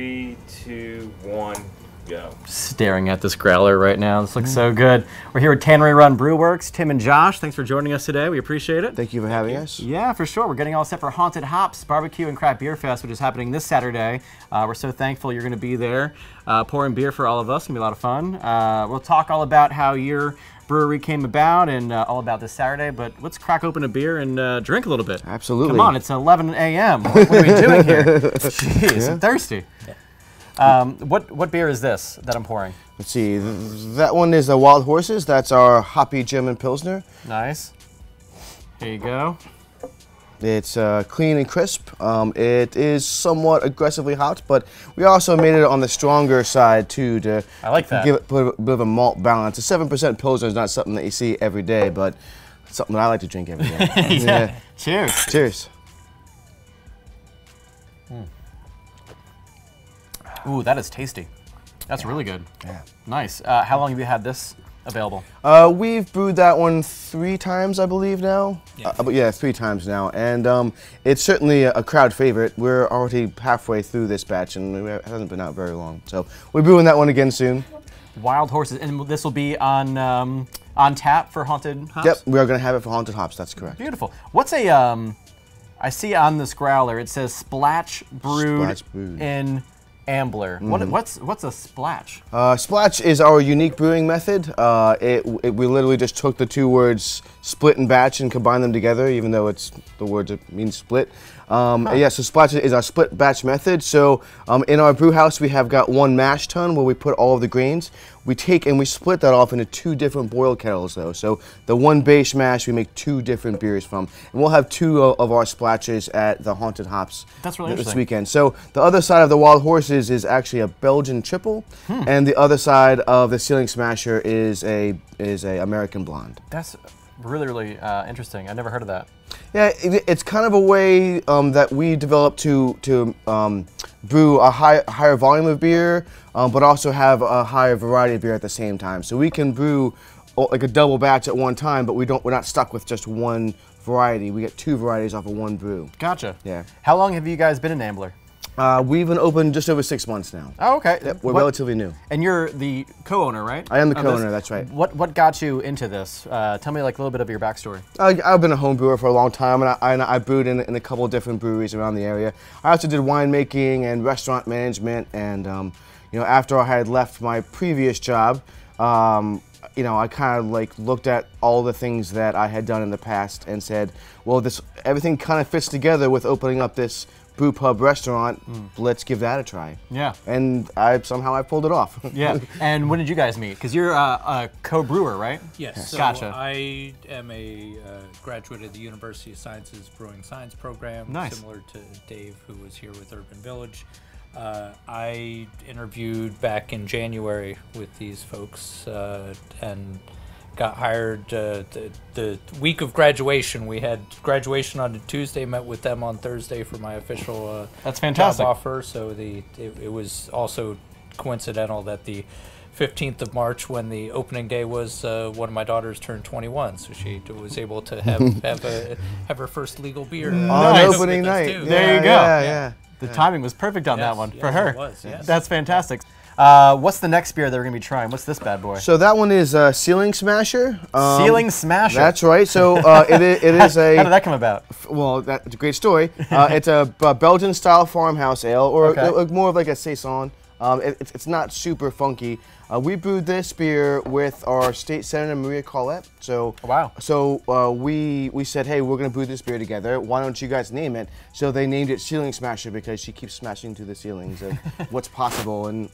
3, 2, 1, go. Staring at this growler right now. This looks so good. We're here with Tannery Run Brew Works. Tim and Josh, thanks for joining us today. We appreciate it. Thank you for having us. Yeah, for sure. We're getting all set for Haunted Hops BBQ and Craft Beer Fest, which is happening this Saturday. We're so thankful you're going to be there pouring beer for all of us. It's going to be a lot of fun. We'll talk all about how your brewery came about and all about this Saturday, but let's crack open a beer and drink a little bit. Absolutely. Come on, it's 11 a.m. What are we doing here? Jeez, yeah. I'm thirsty. Yeah. What beer is this that I'm pouring? Let's see. That one is a Wild Horses. That's our hoppy German Pilsner. Nice. Here you go. It's clean and crisp. It is somewhat aggressively hopped, but we also made it on the stronger side too to give it a bit of a malt balance. A 7% Pilsner is not something that you see every day, but it's something that I like to drink every day. Yeah. Yeah. Cheers. Cheers. Ooh, that is tasty. That's really good. Yeah. Nice. How long have you had this available? We've brewed that one 3 times, I believe, now. Yeah, yeah, 3 times now. And it's certainly a crowd favorite. We're already halfway through this batch, and it hasn't been out very long. So we're brewing that one again soon. Wild Horses. And this will be on tap for Haunted Hops? Yep, we are going to have it for Haunted Hops. That's correct. Beautiful. What's a... I see on this growler, it says Splatch Brewed in... Ambler. What's a splatch? Splatch is our unique brewing method. We literally just took the 2 words split and batch and combined them together, even though it's the words that mean split. Yeah, so splatch is our split batch method. So in our brew house, we have got 1 mash tun where we put all of the grains. We take and we split that off into 2 different boil kettles, though. So the 1 base mash, we make 2 different beers from. And we'll have 2 of our splatches at the Haunted Hops this weekend. So the other side of the Wild Horses is actually a Belgian triple, and the other side of the Ceiling Smasher is an American blonde. That's really, really interesting. I never heard of that. Yeah, it's kind of a way that we developed to brew a higher volume of beer, but also have a higher variety of beer at the same time. So we can brew like a double batch at one time, but we're not stuck with just 1 variety. We get 2 varieties off of 1 brew. Gotcha. Yeah. How long have you guys been in Ambler? We've been open just over 6 months now. Oh, okay. Yep, we're relatively new. And you're the co-owner, right? I am the co-owner, that's right. What got you into this? Tell me like a little bit of your backstory. I've been a home brewer for a long time, and I brewed in a couple of different breweries around the area. I also did winemaking and restaurant management, and you know, after I had left my previous job, you know, I kind of like looked at all the things that I had done in the past and said, well, everything kind of fits together with opening up this brew pub restaurant. Let's give that a try. Yeah. And somehow I pulled it off. Yeah. And when did you guys meet? Because you're a co-brewer, right? Yes. So gotcha. I am a graduate of the University of Sciences Brewing Science Program. Nice. Similar to Dave, who was here with Urban Village. I interviewed back in January with these folks and got hired the week of graduation. We had graduation on a Tuesday, met with them on Thursday for my official That's fantastic. Job offer. So it was also coincidental that the 15th of March, when the opening day was, one of my daughters turned 21, so she was able to have her first legal beer on opening night. Yeah, there you go. Yeah. The timing was perfect on that one for her. It was, yes. That's fantastic. What's the next beer that we're going to be trying? What's this bad boy? So that one is Ceiling Smasher. Ceiling Smasher. That's right. So it is a... How did that come about? Well, that's a great story. It's a Belgian-style farmhouse ale, or more of like a saison. It's not super funky. We brewed this beer with our state senator, Maria Collette. So, we said, hey, we're going to brew this beer together. Why don't you guys name it? So they named it Ceiling Smasher because she keeps smashing through the ceilings of what's possible in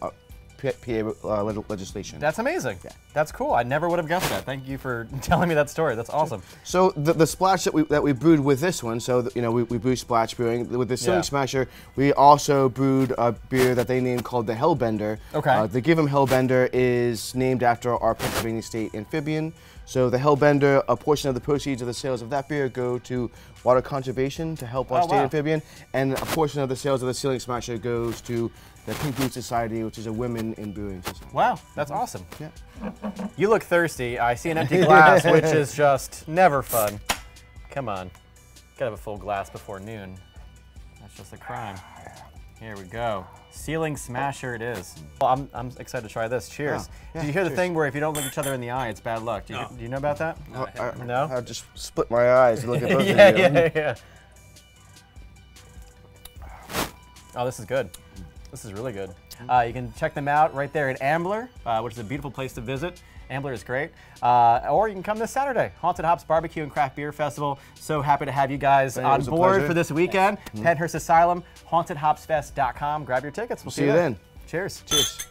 PA legislation. That's amazing. Yeah. That's cool. I never would have guessed that. Thank you for telling me that story. That's awesome. So the splash that we brewed with this one, so you know, we brewed Splatch Brewing. With the Ceiling Smasher, we also brewed a beer that they named called the Hellbender. Okay. The Give 'em Hellbender is named after our Pennsylvania state amphibian. So the Hellbender, a portion of the proceeds of the sales of that beer go to water conservation to help our state amphibian, and a portion of the sales of the Ceiling Smasher goes to the Pink Boot Society, which is a women in brewing society. Wow, that's awesome. Yeah. You look thirsty. I see an empty glass, which is just never fun. Come on, gotta have a full glass before noon. That's just a crime. Here we go. Ceiling Smasher it is. Well, I'm excited to try this. Cheers. Oh, yeah, did you hear the thing where if you don't look each other in the eye, it's bad luck? Do you know about that? No? I just split my eyes and look at both of you. Yeah. Oh, this is good. This is really good. You can check them out right there at Ambler, which is a beautiful place to visit. Ambler is great. Or you can come this Saturday, Haunted Hops BBQ and Craft Beer Festival. So happy to have you guys on board for this weekend. Pennhurst Asylum, HauntedHopsFest.com. Grab your tickets. We'll see you then. Cheers. Cheers.